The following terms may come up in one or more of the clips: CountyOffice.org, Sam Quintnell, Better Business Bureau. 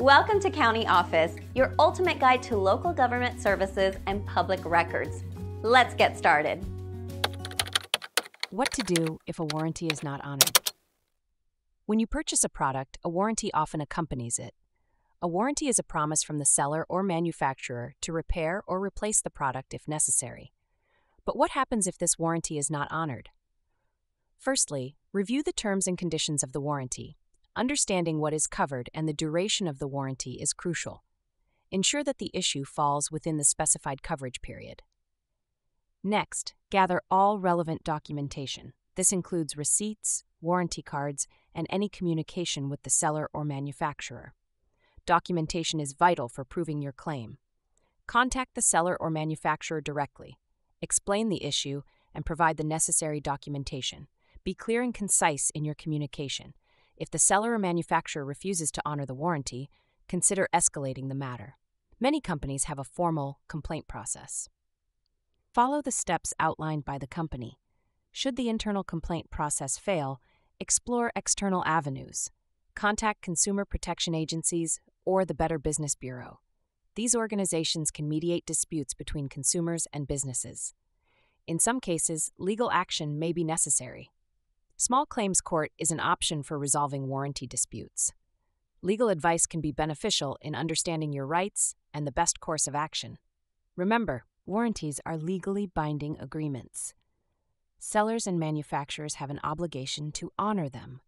Welcome to County Office, your ultimate guide to local government services and public records. Let's get started. What to do if a warranty is not honored. When you purchase a product, a warranty often accompanies it. A warranty is a promise from the seller or manufacturer to repair or replace the product if necessary. But what happens if this warranty is not honored? Firstly, review the terms and conditions of the warranty. Understanding what is covered and the duration of the warranty is crucial. Ensure that the issue falls within the specified coverage period. Next, gather all relevant documentation. This includes receipts, warranty cards, and any communication with the seller or manufacturer. Documentation is vital for proving your claim. Contact the seller or manufacturer directly. Explain the issue and provide the necessary documentation. Be clear and concise in your communication. If the seller or manufacturer refuses to honor the warranty, consider escalating the matter. Many companies have a formal complaint process. Follow the steps outlined by the company. Should the internal complaint process fail, explore external avenues. Contact consumer protection agencies or the Better Business Bureau. These organizations can mediate disputes between consumers and businesses. In some cases, legal action may be necessary. Small claims court is an option for resolving warranty disputes. Legal advice can be beneficial in understanding your rights and the best course of action. Remember, warranties are legally binding agreements. Sellers and manufacturers have an obligation to honor them.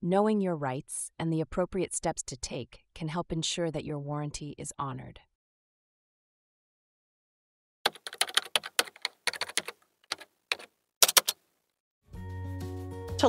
Knowing your rights and the appropriate steps to take can help ensure that your warranty is honored. To